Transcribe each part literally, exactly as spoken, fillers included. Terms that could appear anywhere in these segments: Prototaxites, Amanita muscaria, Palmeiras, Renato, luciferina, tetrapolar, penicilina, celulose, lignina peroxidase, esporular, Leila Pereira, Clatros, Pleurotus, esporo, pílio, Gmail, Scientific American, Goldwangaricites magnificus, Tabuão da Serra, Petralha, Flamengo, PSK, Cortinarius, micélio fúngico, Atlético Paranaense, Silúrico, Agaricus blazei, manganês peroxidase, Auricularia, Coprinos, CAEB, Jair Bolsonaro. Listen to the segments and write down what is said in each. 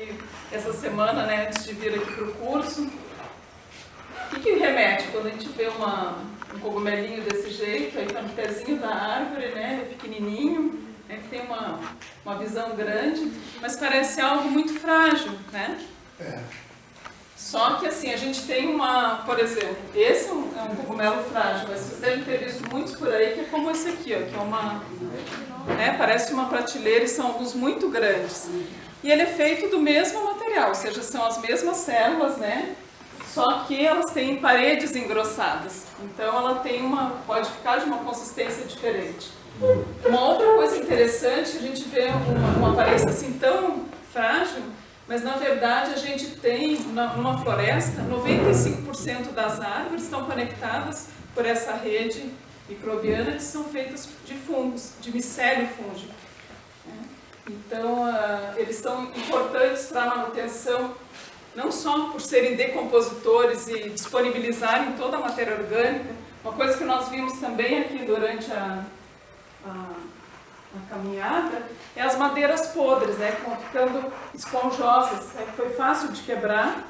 aí essa semana, né, antes de vir aqui para o curso. O que, que remete? Quando a gente vê uma, um cogumelinho desse jeito, aí está no pezinho da árvore, né, pequenininho, né, que tem uma, uma visão grande, mas parece algo muito frágil, né? É. Só que assim, a gente tem uma, por exemplo, esse é um, é um cogumelo frágil, mas vocês devem ter visto muitos por aí, que é como esse aqui, ó, que é uma, né, parece uma prateleira e são alguns muito grandes. E ele é feito do mesmo material, ou seja, são as mesmas células, né? Só que elas têm paredes engrossadas, então ela tem uma, pode ficar de uma consistência diferente. Uma outra coisa interessante, a gente vê uma, uma aparência assim tão frágil, mas na verdade a gente tem, numa floresta, noventa e cinco por cento das árvores estão conectadas por essa rede microbiana que são feitas de fungos, de micélio fúngico. Então, eles são importantes para a manutenção, não só por serem decompositores e disponibilizarem toda a matéria orgânica, uma coisa que nós vimos também aqui durante a... a A caminhada, é as madeiras podres, né, que vão ficando esponjosas, né, que foi fácil de quebrar,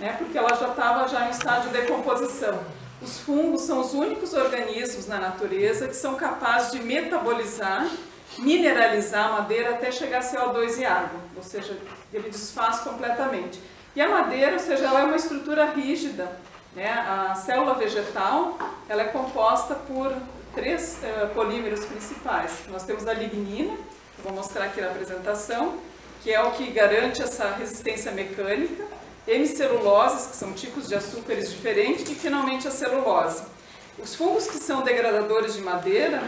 né, porque ela já estava já em estágio de decomposição. Os fungos são os únicos organismos na natureza que são capazes de metabolizar, mineralizar a madeira até chegar a C O dois e água, ou seja, ele desfaz completamente. E a madeira, ou seja, ela é uma estrutura rígida, né, a célula vegetal, ela é composta por três uh, polímeros principais. Nós temos a lignina, que eu vou mostrar aqui na apresentação, que é o que garante essa resistência mecânica, hemiceluloses, que são tipos de açúcares diferentes, e finalmente a celulose. Os fungos que são degradadores de madeira,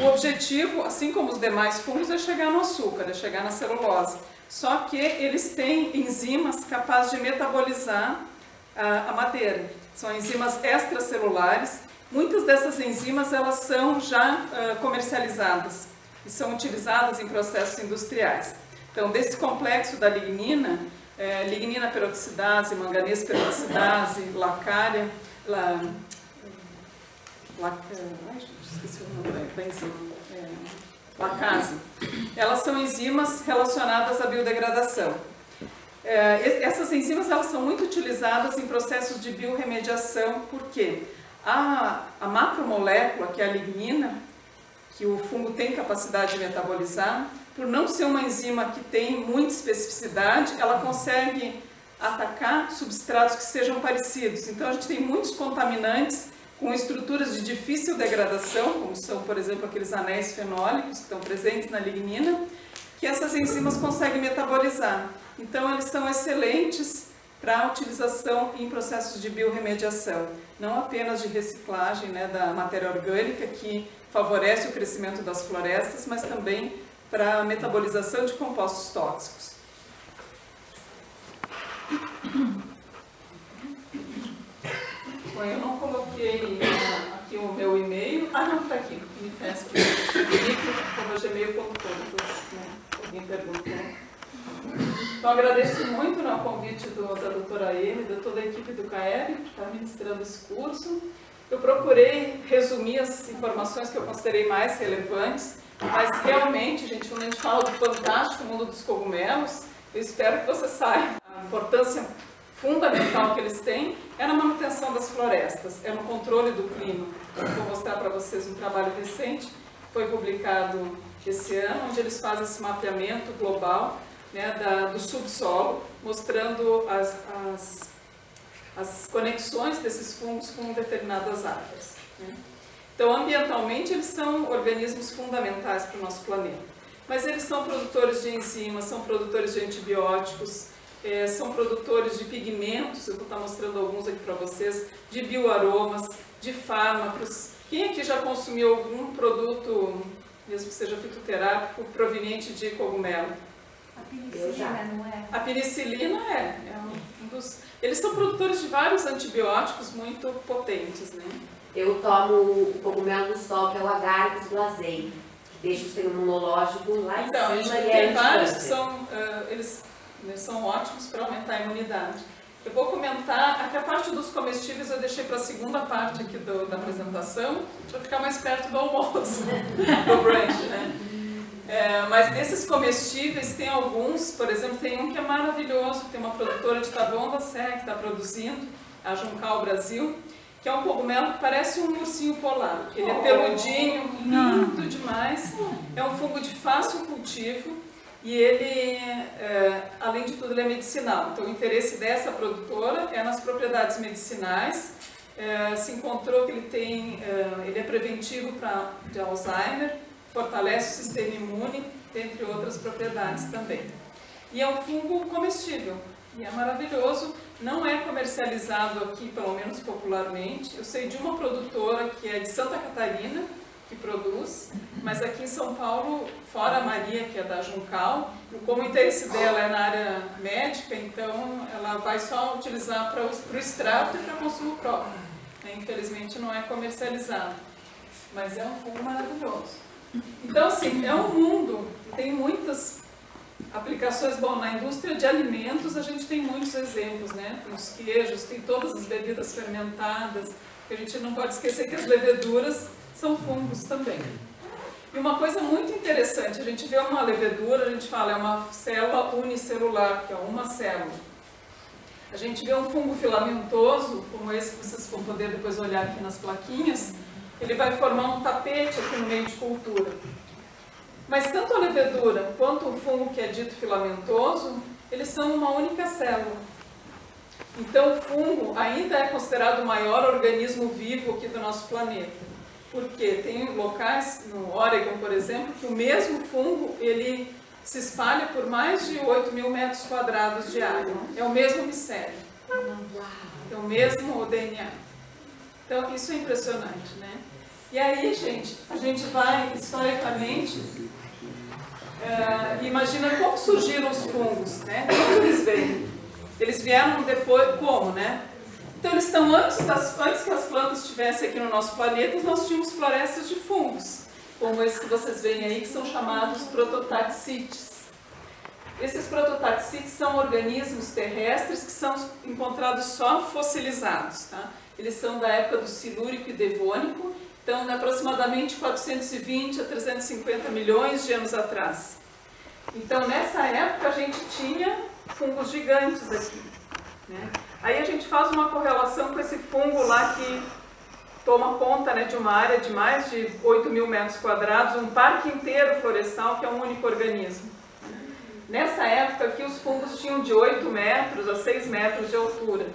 o objetivo, assim como os demais fungos, é chegar no açúcar, é chegar na celulose. Só que eles têm enzimas capazes de metabolizar uh, a madeira. São enzimas extracelulares. Muitas dessas enzimas, elas são já uh, comercializadas e são utilizadas em processos industriais. Então, desse complexo da lignina, eh, lignina peroxidase, manganês peroxidase, lacária, la, la, ai, esqueci o nome da enzima, é, lacase, elas são enzimas relacionadas à biodegradação. Eh, essas enzimas, elas são muito utilizadas em processos de bioremediação, por quê? A, a macromolécula, que é a lignina, que o fungo tem capacidade de metabolizar, por não ser uma enzima que tem muita especificidade, ela consegue atacar substratos que sejam parecidos. Então, a gente tem muitos contaminantes com estruturas de difícil degradação, como são, por exemplo, aqueles anéis fenólicos que estão presentes na lignina, que essas enzimas conseguem metabolizar. Então, eles são excelentes para a utilização em processos de biorremediação, não apenas de reciclagem, né, da matéria orgânica, que favorece o crescimento das florestas, mas também para a metabolização de compostos tóxicos. Bom, eu não coloquei aqui o meu e-mail. Ah, não, está aqui. Me peço que eu gmail ponto com. Alguém perguntou. Então, agradeço muito o convite do, da doutora Eme, de toda a equipe do C A E B, que está ministrando esse curso. Eu procurei resumir as informações que eu considerei mais relevantes, mas realmente, gente, quando a gente fala do fantástico mundo dos cogumelos, eu espero que você saiba a importância fundamental que eles têm é na manutenção das florestas, é no controle do clima. Eu vou mostrar para vocês um trabalho recente, foi publicado esse ano, onde eles fazem esse mapeamento global, né, da, do subsolo, mostrando as, as, as conexões desses fungos com determinadas árvores, né? Então, ambientalmente, eles são organismos fundamentais para o nosso planeta. Mas eles são produtores de enzimas, são produtores de antibióticos, é, são produtores de pigmentos, eu vou estar mostrando alguns aqui para vocês, de bioaromas, de fármacos. Quem aqui já consumiu algum produto, mesmo que seja fitoterápico, proveniente de cogumelo? A penicilina, não é? A penicilina é. é um dos... Eles são produtores de vários antibióticos muito potentes, né? Eu tomo o cogumelo do sol, que é o Agaricus blazei, que deixa o seu imunológico lá em então, cima. Então, tem vários que são, uh, eles, eles são ótimos para aumentar a imunidade. Eu vou comentar, até a parte dos comestíveis eu deixei para a segunda parte aqui do, da apresentação, para ficar mais perto do almoço, do brunch, né? É, mas desses comestíveis tem alguns, por exemplo, tem um que é maravilhoso, tem uma produtora de Tabuão da Serra que está produzindo, a Juncal Brasil, que é um cogumelo que parece um ursinho polar. Ele é peludinho, lindo demais, é um fungo de fácil cultivo e ele, é, além de tudo, ele é medicinal. Então o interesse dessa produtora é nas propriedades medicinais. É, se encontrou que ele, tem, é, ele é preventivo pra, de Alzheimer, fortalece o sistema imune, entre outras propriedades também. E é um fungo comestível, e é maravilhoso, não é comercializado aqui, pelo menos popularmente. Eu sei de uma produtora que é de Santa Catarina, que produz, mas aqui em São Paulo, fora a Maria, que é da Juncal, como o interesse dela é na área médica, então ela vai só utilizar para o extrato e para consumo próprio. Infelizmente não é comercializado, mas é um fungo maravilhoso. Então, assim, é um mundo, tem muitas aplicações. Bom, na indústria de alimentos a gente tem muitos exemplos, né? Tem os queijos, tem todas as bebidas fermentadas, que a gente não pode esquecer que as leveduras são fungos também. E uma coisa muito interessante, a gente vê uma levedura, a gente fala, é uma célula unicelular, que é uma célula. A gente vê um fungo filamentoso, como esse que vocês vão poder depois olhar aqui nas plaquinhas, ele vai formar um tapete aqui no meio de cultura. Mas tanto a levedura quanto o fungo que é dito filamentoso, eles são uma única célula. Então o fungo ainda é considerado o maior organismo vivo aqui do nosso planeta. Porque tem locais, no Oregon, por exemplo, que o mesmo fungo, ele se espalha por mais de oito mil metros quadrados de área. É o mesmo micélio, é o mesmo D N A. Então, isso é impressionante, né? E aí, gente, a gente vai, historicamente, uh, imagina como surgiram os fungos, né? Como eles vêm? Eles vieram depois, como, né? Então, eles estão antes, das, antes que as plantas estivessem aqui no nosso planeta, nós tínhamos florestas de fungos, como esses que vocês veem aí, que são chamados prototaxites. Esses prototaxites são organismos terrestres que são encontrados só fossilizados, tá? Eles são da época do Silúrico e Devônico, então de aproximadamente quatrocentos e vinte a trezentos e cinquenta milhões de anos atrás. Então, nessa época, a gente tinha fungos gigantes aqui, né? Aí a gente faz uma correlação com esse fungo lá que toma conta, né, de uma área de mais de oito mil metros quadrados, um parque inteiro florestal que é um único organismo. Nessa época aqui os fungos tinham de oito metros a seis metros de altura.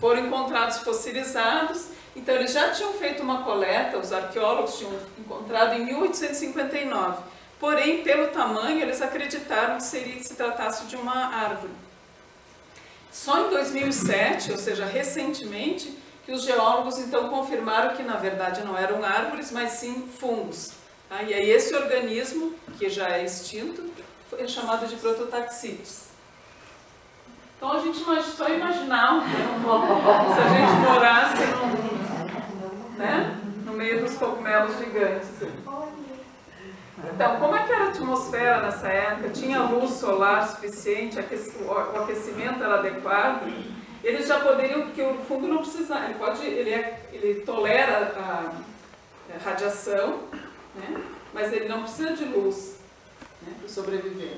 Foram encontrados fossilizados, então eles já tinham feito uma coleta, os arqueólogos tinham encontrado em mil oitocentos e cinquenta e nove. Porém, pelo tamanho, eles acreditaram que seria, se tratasse de uma árvore. Só em dois mil e sete, ou seja, recentemente, que os geólogos então confirmaram que na verdade não eram árvores, mas sim fungos. Tá? E aí esse organismo, que já é extinto, é chamado de prototaxites. Então a gente só imaginava, né, se a gente morasse num, né, no meio dos cogumelos gigantes. Então, como é que era a atmosfera nessa época? Tinha luz solar suficiente, o aquecimento era adequado? Eles já poderiam, porque o fungo não precisa, ele, pode, ele, é, ele tolera a, a radiação, né? Mas ele não precisa de luz, né, para sobreviver.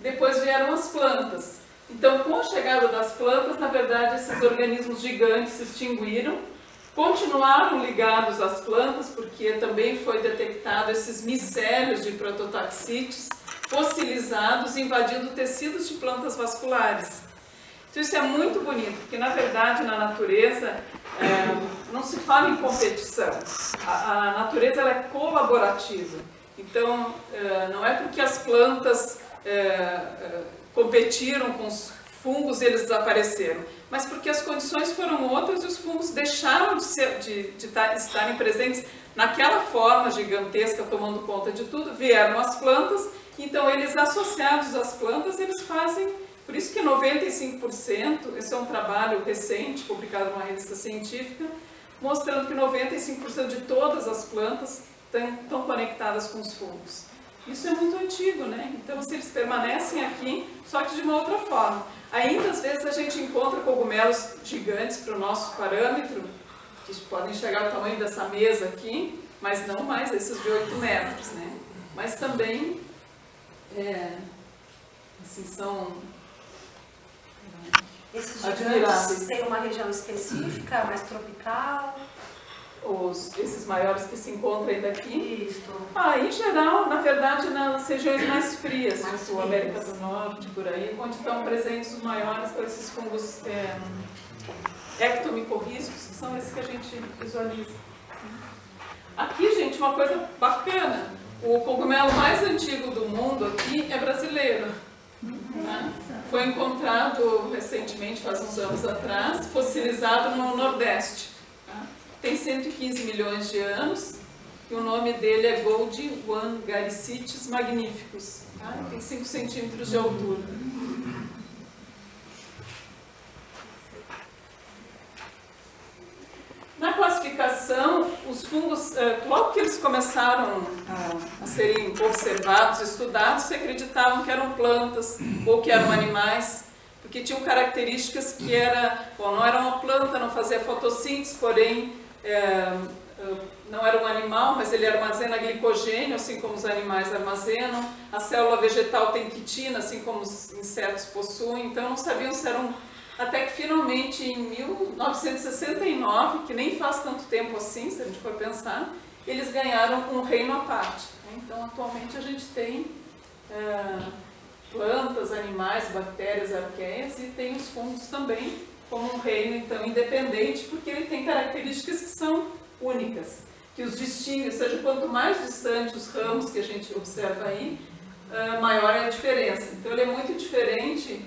Depois vieram as plantas. Então, com a chegada das plantas, na verdade, esses organismos gigantes se extinguiram. Continuaram ligados às plantas, porque também foi detectado esses micélios de prototaxites fossilizados invadindo tecidos de plantas vasculares. Então isso é muito bonito, porque na verdade na natureza é, não se fala em competição, a, a natureza ela é colaborativa. Então é, não é porque as plantas é, é, competiram com os fungos e eles desapareceram, mas porque as condições foram outras e os fungos deixaram de, ser, de, de estarem presentes naquela forma gigantesca, tomando conta de tudo, vieram as plantas, então eles associados às plantas, eles fazem, por isso que noventa e cinco por cento, esse é um trabalho recente, publicado numa revista científica, mostrando que noventa e cinco por cento de todas as plantas estão conectadas com os fungos. Isso é muito antigo, né? Então, se eles permanecem aqui, só que de uma outra forma. Ainda às vezes a gente encontra cogumelos gigantes para o nosso parâmetro, que podem chegar ao tamanho dessa mesa aqui, mas não mais esses de oito metros, né? Mas também é, assim, são esses gigantes têm uma região específica, mais tropical? Os, esses maiores que se encontram ainda aqui? Isso. Ah, em geral, na verdade, nas regiões mais frias, mais tipo frias. América do Norte, por aí, onde estão presentes os maiores para esses fungos é, ectomicórricos, que são esses que a gente visualiza. Aqui, gente, uma coisa bacana, o cogumelo mais antigo do mundo aqui é brasileiro. Né? Foi encontrado recentemente, faz uns anos atrás, fossilizado no Nordeste. Né? Tem cento e quinze milhões de anos e o nome dele é Goldwangaricites magnificus. Né? Tem cinco centímetros de altura. Na classificação, os fungos, logo que eles começaram a serem observados, estudados, se acreditavam que eram plantas ou que eram animais, porque tinham características que era, bom, não era uma planta, não fazia fotossíntese, porém é, não era um animal, mas ele armazena glicogênio, assim como os animais armazenam, a célula vegetal tem quitina, assim como os insetos possuem, então não sabiam se eram. Até que finalmente em mil novecentos e sessenta e nove, que nem faz tanto tempo assim, se a gente for pensar, eles ganharam um reino à parte. Então atualmente a gente tem é, plantas, animais, bactérias, arqueias e tem os fungos também como um reino então independente, porque ele tem características que são únicas, que os distinguem, ou seja, quanto mais distante os ramos que a gente observa aí, é, maior é a diferença. Então ele é muito diferente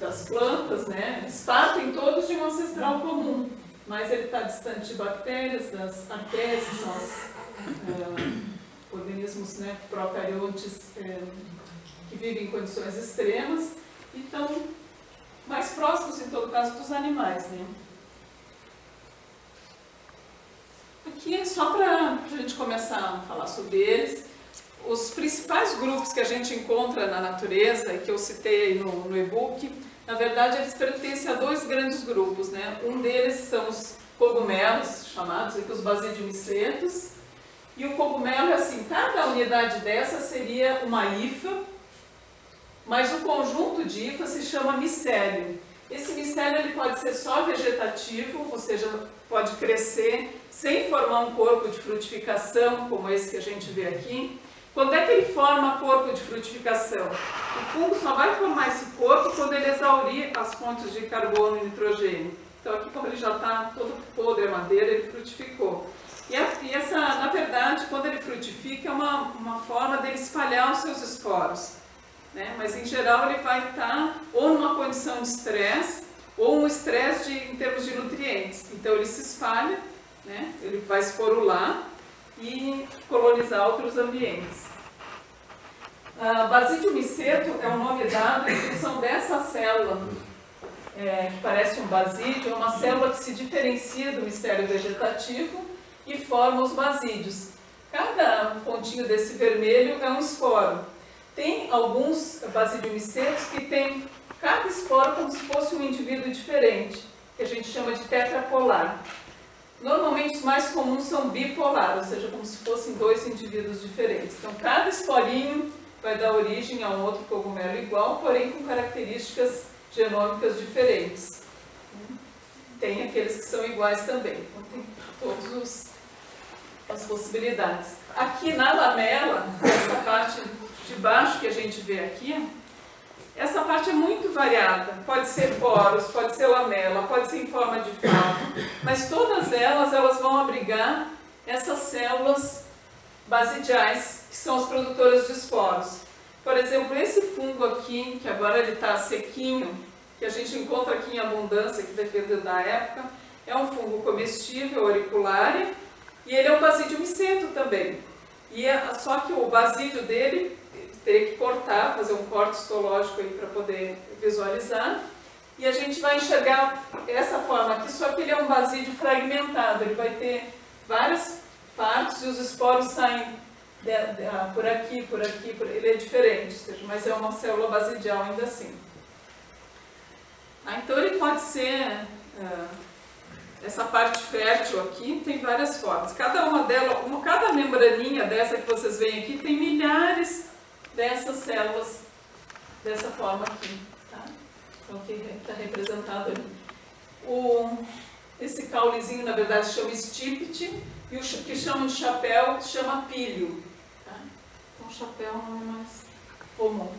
das plantas, né? Eles partem todos de um ancestral comum, mas ele está distante de bactérias, das arqueias, que são os é, organismos, né, procariontes é, que vivem em condições extremas, e estão mais próximos, em todo caso, dos animais, né? Aqui é só para a gente começar a falar sobre eles. Os principais grupos que a gente encontra na natureza, e que eu citei no, no e-book, na verdade eles pertencem a dois grandes grupos, né? Um deles são os cogumelos, chamados aqui os basidiomycetes, e o cogumelo é assim, cada unidade dessa seria uma hifa, mas o conjunto de hifas se chama micélio. Esse micélio ele pode ser só vegetativo, ou seja, pode crescer sem formar um corpo de frutificação, como esse que a gente vê aqui. Quando é que ele forma corpo de frutificação? O fungo só vai formar esse corpo quando ele exaurir as fontes de carbono e nitrogênio. Então aqui, como ele já está todo podre a madeira, ele frutificou. E, a, e essa, na verdade, quando ele frutifica, é uma, uma forma dele espalhar os seus esporos. Né? Mas em geral ele vai estar tá ou numa condição de estresse, ou um estresse em termos de nutrientes. Então ele se espalha, né? Ele vai esporular e colonizar outros ambientes. Uh, Basidiomyceto é um nome dado em função dessa célula, é, que parece um basídio, é uma célula que se diferencia do micélio vegetativo e forma os basídios. Cada pontinho desse vermelho é um esporo. Tem alguns basidiomycetos que tem cada esporo como se fosse um indivíduo diferente, que a gente chama de tetrapolar. Normalmente os mais comuns são bipolar, ou seja, como se fossem dois indivíduos diferentes. Então cada esporinho vai dar origem a um outro cogumelo igual, porém com características genômicas diferentes. Tem aqueles que são iguais também, então tem todas as possibilidades. Aqui na lamela, essa parte de baixo que a gente vê aqui, essa parte é muito variada, pode ser poros, pode ser lamela, pode ser em forma de favo, mas todas elas, elas vão abrigar essas células basidiais, que são as produtoras de esporos. Por exemplo, esse fungo aqui, que agora ele está sequinho, que a gente encontra aqui em abundância, que depende da época, é um fungo comestível, auricularia, e ele é um basidiomyceto também. E é, só que o basídio dele teria que cortar, fazer um corte histológico aí para poder visualizar. E a gente vai enxergar essa forma aqui, só que ele é um basídio fragmentado, ele vai ter várias partes e os esporos saem de, de, por aqui, por aqui, por... ele é diferente, mas é uma célula basidial ainda assim. Ah, então ele pode ser, uh, essa parte fértil aqui tem várias formas, cada uma delas, uma, cada membraninha dessa que vocês veem aqui tem milhares dessas células dessa forma aqui, tá? Então, que está representado ali. O, esse caulezinho, na verdade, chama estípite, e o que chamam de chapéu chama pílio. Tá? Então, chapéu não é mais comum.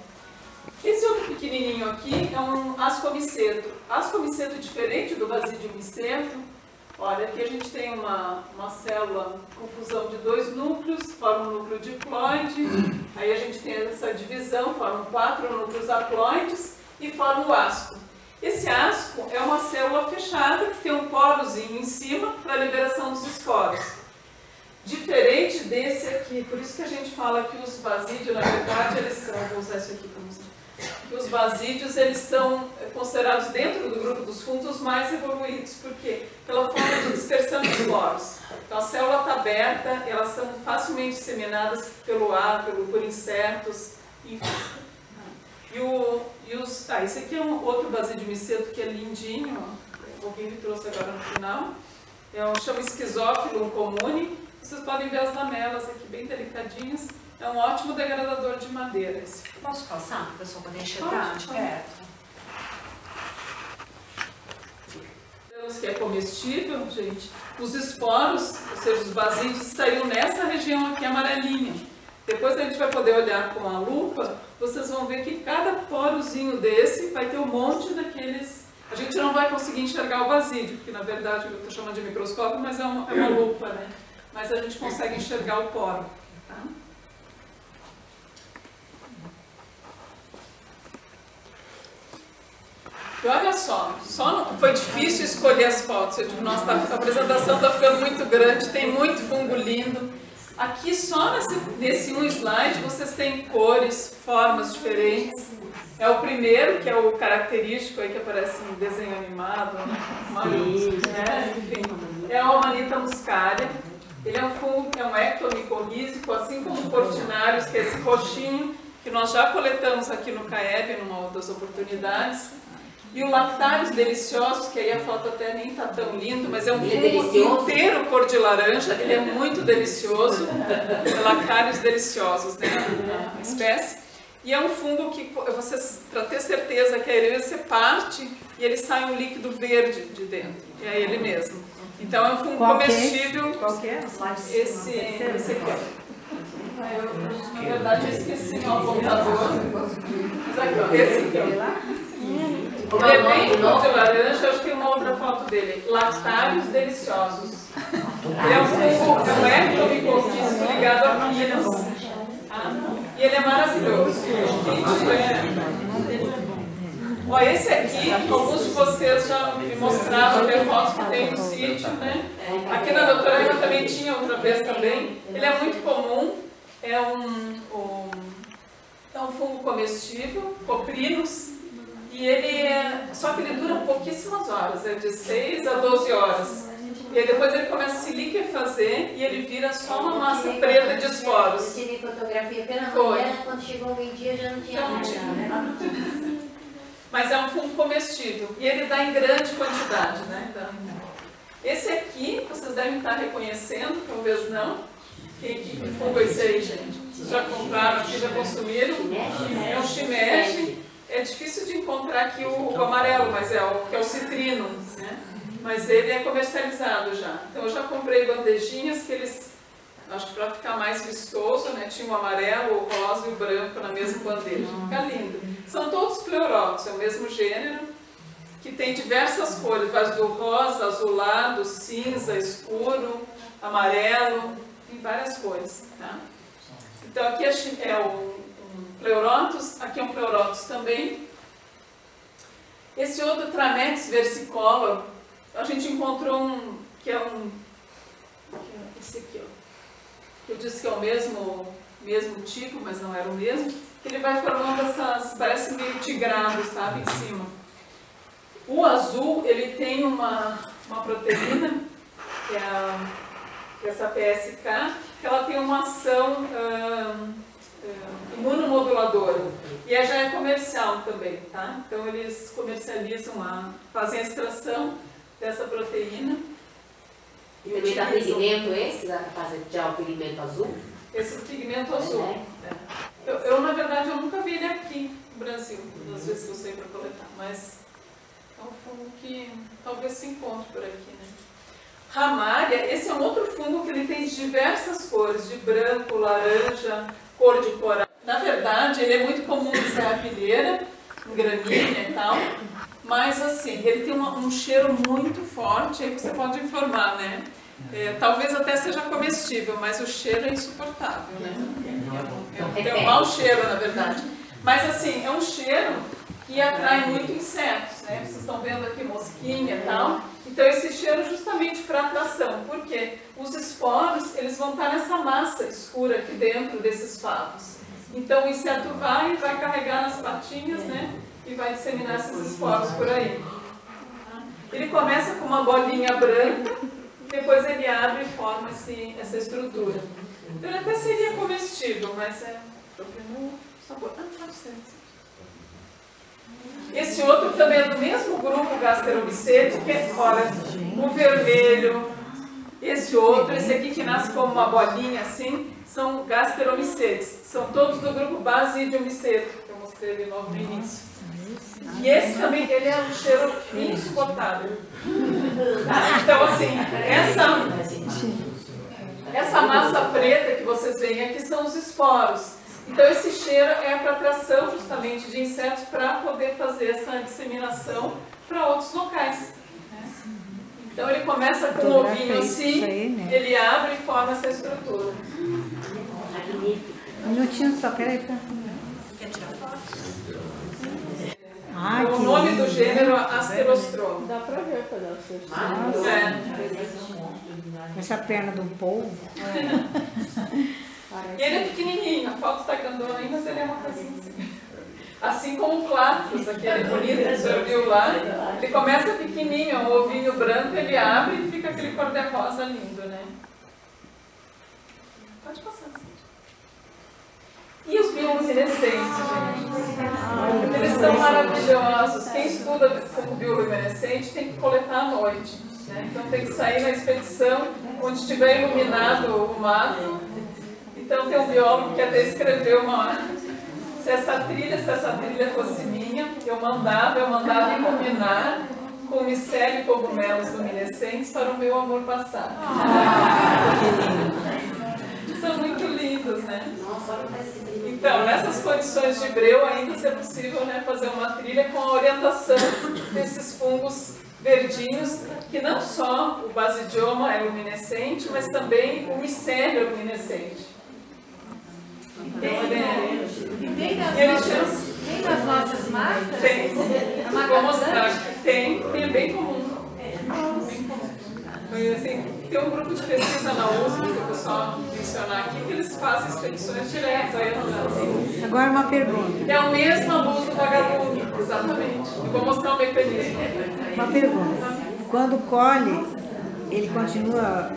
Esse outro pequenininho aqui é um ascomiceto. Ascomiceto diferente do basidiomyceto. Olha, aqui a gente tem uma, uma célula com fusão de dois núcleos, forma um núcleo diploide. Aí a gente tem essa divisão, formam quatro núcleos haploides e forma o asco. Esse asco é uma célula fechada que tem um porozinho em cima para a liberação dos esporos. Diferente desse aqui, por isso que a gente fala que os basídios, na verdade, eles são, vou usar isso aqui para mostrar, que os basídios, eles são considerados dentro do grupo dos fungos os mais evoluídos, porque pela forma de dispersão de esporos. Então a célula está aberta, elas são facilmente disseminadas pelo ar, pelo, por insetos, enfim. E, o, e os, tá, esse aqui é um outro basidiomyceto que é lindinho, ó, alguém me trouxe agora no final. É um chama esquizófilo comune. Vocês podem ver as lamelas aqui, bem delicadinhas. É um ótimo degradador de madeira. Esse. Posso passar? Para o pessoal poder enxergar de perto. Temos que é comestível, gente. Os esporos, ou seja, os basídeos, saíram nessa região aqui amarelinha. Depois a gente vai poder olhar com a lupa, vocês vão ver que cada porozinho desse vai ter um monte daqueles... A gente não vai conseguir enxergar o basídio, porque na verdade eu estou chamando de microscópio, mas é uma, é uma lupa, né? Mas a gente consegue enxergar o poro. Tá? E olha só, só não, foi difícil escolher as fotos. Eu digo, nossa, a apresentação está ficando muito grande, tem muito fungo lindo. Aqui só nesse, nesse um slide vocês têm cores, formas diferentes. É o primeiro, que é o característico aí que aparece no desenho animado, manito, né? Enfim, é a Amanita muscaria. Ele é um fungo, é um ectomycorrízico, assim como o cortinários, que é esse roxinho, que nós já coletamos aqui no C A E B, numa outras oportunidades. E o Lactarius deliciosus, que aí a foto até nem está tão lindo, mas é um fungo inteiro cor de laranja, ele é muito delicioso, é Lactarius deliciosus, né, a espécie. E é um fungo que, para ter certeza que a ervilha se parte e ele sai um líquido verde de dentro, que é ele mesmo. Então é um fungo qual comestível. Qual que é? Esse, esse aqui. Eu, na verdade, eu esqueci o apontador. Mas aqui, ó, esse aqui. Ele é bem cor de laranja, acho que tem uma outra foto dele. Lactarius deliciosus. Ele é um ectomycorrízico ligado a pinos. Ah, e ele é maravilhoso. Ó, esse aqui, alguns de vocês já me mostraram até fotos que tem no sítio, né? Aqui na doutora eu também tinha outra vez também. Ele é muito comum, é um, um, é um fungo comestível, coprinos. E ele é, só que ele dura pouquíssimas horas, é de seis a doze horas. E aí depois ele começa a se liquefazer e ele vira só uma massa preta de esporos. Eu tirei fotografia pela manhã, quando chegou meio-dia já não tinha nada. Né? Mas é um fungo comestível e ele dá em grande quantidade, né? Esse aqui, vocês devem estar reconhecendo, talvez não. Que, que fungo é esse aí, gente? Vocês já compraram aqui, já consumiram? É um shimeji. É difícil de encontrar aqui o, o amarelo, mas é o que é o citrino, né? Mas ele é comercializado já. Então eu já comprei bandejinhas que eles, acho que para ficar mais vistoso, né? Tinha o amarelo, o rosa e o branco na mesma bandeja. Fica lindo. São todos pleurotus, é o mesmo gênero, que tem diversas cores, vai do rosa, azulado, cinza, escuro, amarelo, tem várias cores, tá? Então aqui é, é o Pleurotus, aqui é um Pleurotus também. Esse outro Trametes versicolor, a gente encontrou um, que é um, esse aqui, ó. Eu disse que é o mesmo, mesmo tipo, mas não era o mesmo. Ele vai formando essas, parece meio tigrado, sabe, em cima. O azul, ele tem uma, uma proteína, que é, a, que é essa P S K, que ela tem uma ação... Hum, imunomoduladora, e já é comercial também, tá? Então eles comercializam, a, fazem a extração dessa proteína E também dá pigmento esse, dá para o pigmento azul? Esse pigmento azul. É, né? é. Eu, eu, na verdade, eu nunca vi ele aqui no Brasil, das uhum. vezes que eu saí para coletar, mas é um fungo que talvez se encontre por aqui, né? Ramária, esse é um outro fungo que ele tem diversas cores, de branco, laranja, cor de coral. Na verdade, ele é muito comum em Serra Pilheira, em gramínea e tal, mas assim, ele tem uma, um cheiro muito forte, aí você pode informar, né? É, talvez até seja comestível, mas o cheiro é insuportável, né? É, é, um, é um mau cheiro, na verdade. Mas assim, é um cheiro que atrai muito insetos, né? Vocês estão vendo aqui mosquinha e tal. Então esse cheiro é justamente para atração, porque os esporos, eles vão estar nessa massa escura aqui dentro desses favos. Então o inseto vai, vai carregar nas patinhas, né? E vai disseminar esses esporos por aí. Ele começa com uma bolinha branca, depois ele abre e forma assim, essa estrutura. Então ele até seria comestível, mas é problema sabor. Ah, não sei. Esse outro também é do mesmo grupo Gasteromycete, que é, olha, o vermelho, esse outro, esse aqui que nasce como uma bolinha assim, são Gasteromycetes, são todos do grupo Basidiomycete, que eu mostrei ali logo no início. E esse também, ele é um cheiro insuportável. Ah, então assim, essa, essa massa preta que vocês veem aqui são os esporos. Então esse cheiro é para atração justamente de insetos para poder fazer essa disseminação para outros locais. Né? Então ele começa com um ovinho assim, ele abre e forma essa estrutura. Um minutinho só, peraí. Quer tirar foto? Ah, o nome lindo. Do gênero é Asterostrom. Dá pra ver qual é o seu cheiro. É. Essa perna do polvo. É. E ele é pequenininho, a foto está grandona ainda, mas ele é uma coisinha assim. Assim como o Clatros, aquele bonito que você viu lá, ele começa pequenininho, um ovinho branco, ele abre e fica aquele cor-de-rosa lindo, né? Pode passar, assim. E os bioluminescentes, gente? Eles são maravilhosos. Quem estuda como bioluminescente tem que coletar à noite. Né? Então tem que sair na expedição onde estiver iluminado o mato. Então tem um biólogo que até escreveu uma hora. Se essa trilha, se essa trilha fosse minha, eu mandava, eu mandava iluminar com micélio e cogumelos luminescentes para o meu amor passar. São muito lindos, né? Então, nessas condições de breu, ainda se é possível, né, fazer uma trilha com a orientação desses fungos verdinhos, que não só o basidioma é luminescente, mas também o micélio é luminescente. Tem, né? E tem nas, e nossas, tem nas nossas marcas? Tem. Vou mostrar. Tem, tem, é bem comum. É bem comum. Assim, tem um grupo de pesquisa na U S P, que eu vou só mencionar aqui, que eles fazem expedições diretas. Aí assim. Agora uma pergunta. É a mesma luz do vagalume, exatamente. Eu vou mostrar o mecanismo. Uma pergunta. Quando colhe, ele continua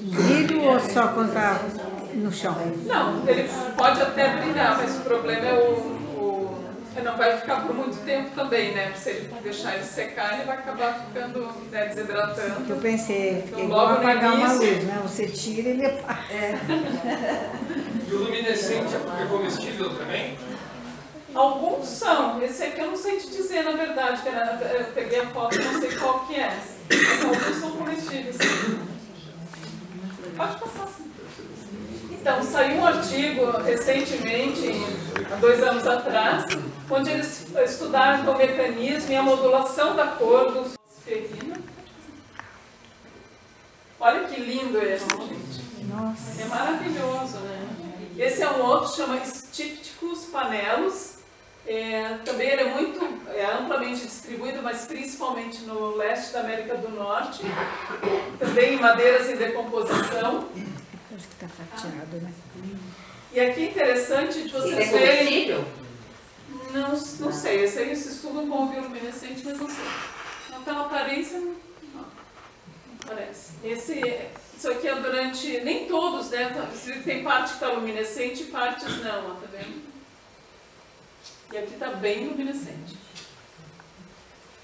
brilho ou só quando está no chão? Não, ele pode até brilhar, mas o problema é o... Ele não vai ficar por muito tempo também, né? Se ele deixar ele secar, ele vai acabar ficando, né, desidratando. Eu pensei, então, é logo apagar uma luz, né? Você tira e ele apaga. É. E o luminescente é comestível também? Alguns são. Esse aqui eu não sei te dizer, na verdade, que eu peguei a foto e não sei qual que é. Mas alguns são comestíveis. Pode passar, sim. Então, saiu um artigo recentemente, há dois anos atrás, onde eles estudaram o mecanismo e a modulação da cor do luciferina. Olha que lindo esse, gente. Nossa. É maravilhoso, né? Esse é um outro, chama Stypticus panellus. É, também ele é muito é amplamente distribuído, mas principalmente no leste da América do Norte. Também em madeiras em decomposição. Acho que está fatiado, né? E aqui é interessante de vocês verem... É não, não sei, esse aí se estuda com o bioluminescente, mas não sei. Não, pela aparência, não, não parece. Esse, isso aqui é durante... Nem todos, né? Tem parte que está luminescente e partes não, ó, tá vendo? E aqui está bem luminescente.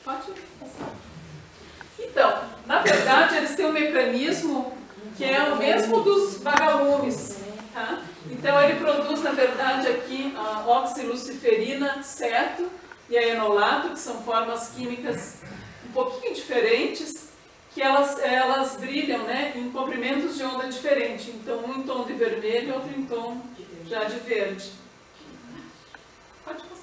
Pode passar. Então, na verdade, eles têm um mecanismo que é o mesmo dos vagalumes, tá? Então, ele produz, na verdade, aqui a oxiluciferina, certo? E a enolato, que são formas químicas um pouquinho diferentes, que elas, elas brilham, né, em comprimentos de onda diferente. Então, um em tom de vermelho e outro em tom já de verde. Pode passar.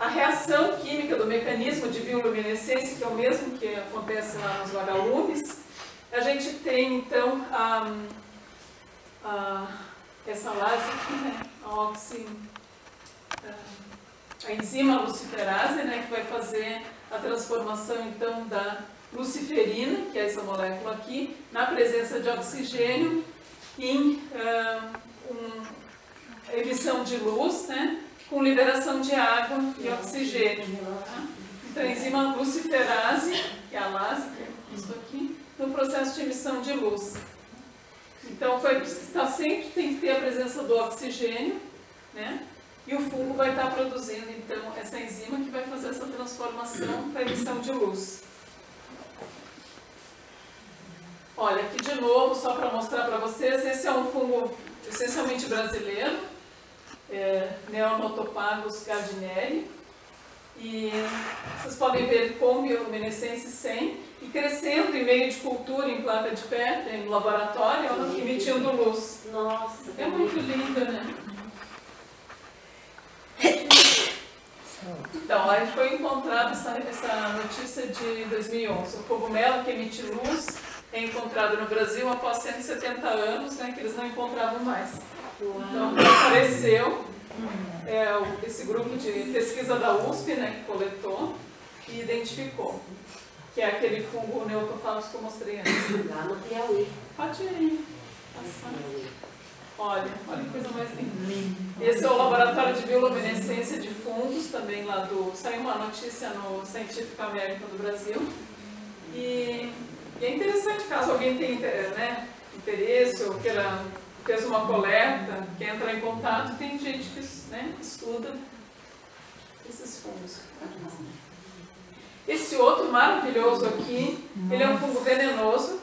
A reação química do mecanismo de bioluminescência, que é o mesmo que acontece lá nos vagalumes, a gente tem, então, a, a, essa lase aqui, né, a oxi, a enzima luciferase, né, que vai fazer a transformação, então, da luciferina, que é essa molécula aqui, na presença de oxigênio, em uh, um, emissão de luz, né, com liberação de água e oxigênio. Tá? Então, a enzima luciferase, que é a lase, que é isso aqui, no processo de emissão de luz. Então, foi, está sempre tem que ter a presença do oxigênio, né? E o fungo vai estar produzindo, então, essa enzima que vai fazer essa transformação para emissão de luz. Olha, aqui de novo, só para mostrar para vocês, esse é um fungo essencialmente brasileiro, é, Neonotopagos gardineri, e vocês podem ver com bioluminescência sem, e crescendo em meio de cultura, em placa de pé, em laboratório, emitindo luz. Nossa, é muito linda, né? Então, aí foi encontrada essa, essa notícia de dois mil e onze. O cogumelo que emite luz é encontrado no Brasil após cento e setenta anos, né, que eles não encontravam mais. Então, apareceu é, esse grupo de pesquisa da U S P, né, que coletou e identificou, que é aquele fungo neotofalos que eu mostrei antes. Lá no Piauí. Pode ir. Passar. Olha, olha que coisa mais linda. Esse é o laboratório de bioluminescência de fungos, também lá do... Saiu uma notícia no Scientific American do Brasil. E, e é interessante, caso alguém tenha, né, interesse ou queira, fez uma coleta, quer entrar em contato, tem gente que, né, estuda esses fungos. Esse outro maravilhoso aqui, ele é um fungo venenoso,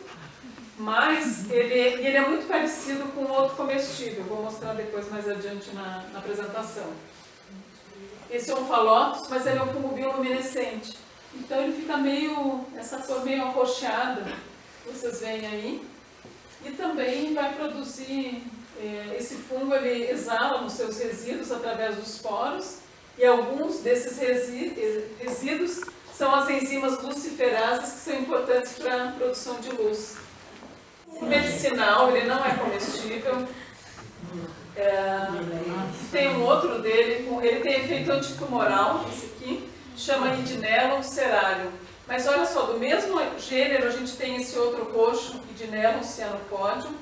mas ele, ele é muito parecido com outro comestível, vou mostrar depois mais adiante na, na apresentação. Esse é um falotus, mas ele é um fungo bioluminescente. Então ele fica meio, essa cor meio arroxeada, vocês veem aí. E também vai produzir, é, esse fungo ele exala os seus resíduos através dos poros, e alguns desses resíduos são as enzimas luciferases que são importantes para a produção de luz. Medicinal, ele não é comestível, é, tem um outro dele, ele tem efeito antitumoral, esse aqui, chama idinelon cerarium, mas olha só, do mesmo gênero a gente tem esse outro roxo, idinelon cianopodium.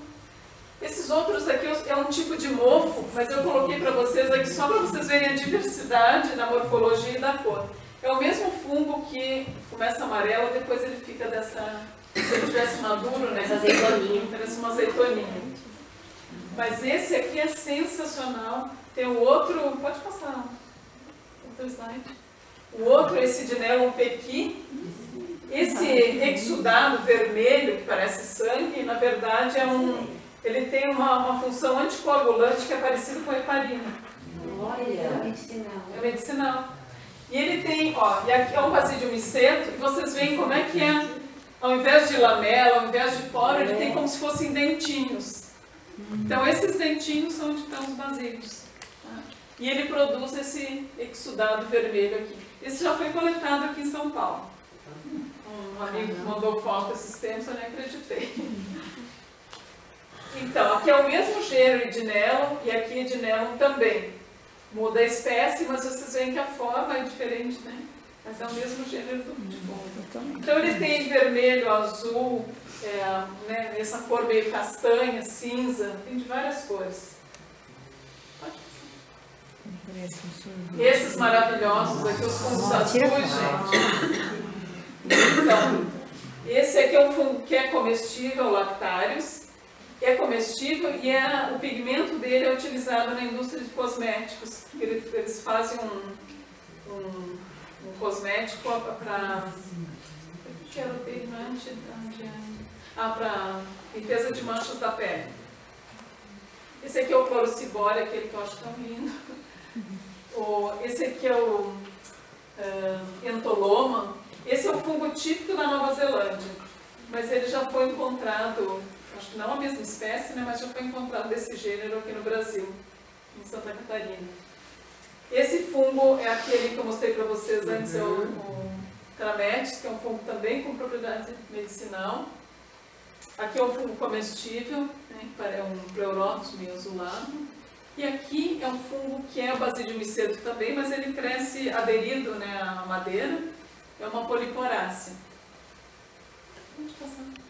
Esses outros aqui é um tipo de mofo, mas eu coloquei para vocês aqui só para vocês verem a diversidade da morfologia e da cor. É o mesmo fungo que começa amarelo, depois ele fica dessa... Se ele tivesse maduro, né? Azeitoninha. Parece uma azeitoninha. Mas esse aqui é sensacional. Tem o outro... Pode passar outro slide. O outro, esse de Nelon Pequi. Esse exudado vermelho, que parece sangue, na verdade é um... Ele tem uma, uma função anticoagulante que é parecido com a heparina. Olha! É medicinal. É medicinal. E ele tem... Ó, e aqui é um basidiomycete. E vocês veem como é que é... Ao invés de lamela, ao invés de poro, ele tem como se fossem dentinhos. Então, esses dentinhos são de tão basídeos. Tá? E ele produz esse exudado vermelho aqui. Esse já foi coletado aqui em São Paulo. Um amigo que mandou foto esses tempos, eu nem acreditei. Então, aqui é o mesmo gênero idinelon e aqui idinelon também. Muda a espécie, mas vocês veem que a forma é diferente, né? Mas é o mesmo gênero do fungo. Então ele tem vermelho, azul, é, né, essa cor meio castanha, cinza, tem de várias cores. E esses maravilhosos aqui, os fungos azuis, gente. Então, esse aqui é um fungo que é comestível, o Lactarius. É comestível e é, o pigmento dele é utilizado na indústria de cosméticos. Eles, eles fazem um... um um cosmético para... O que era o pigmento? Ah, para limpeza de manchas da pele. Esse aqui é o clorocibório, aquele que eu acho tão lindo. Esse aqui é o uh, entoloma. Esse é o fungo típico da Nova Zelândia, mas ele já foi encontrado, acho que não a mesma espécie, né, mas já foi encontrado desse gênero aqui no Brasil, em Santa Catarina. Esse fungo é aquele que eu mostrei para vocês antes, é o, o Trametes, que é um fungo também com propriedade medicinal. Aqui é um fungo comestível, né, é um Pleurotus meio azulado. E aqui é um fungo que é o Basidiomycete também, mas ele cresce aderido, né, à madeira. É uma poliporácea. Deixa eu passar.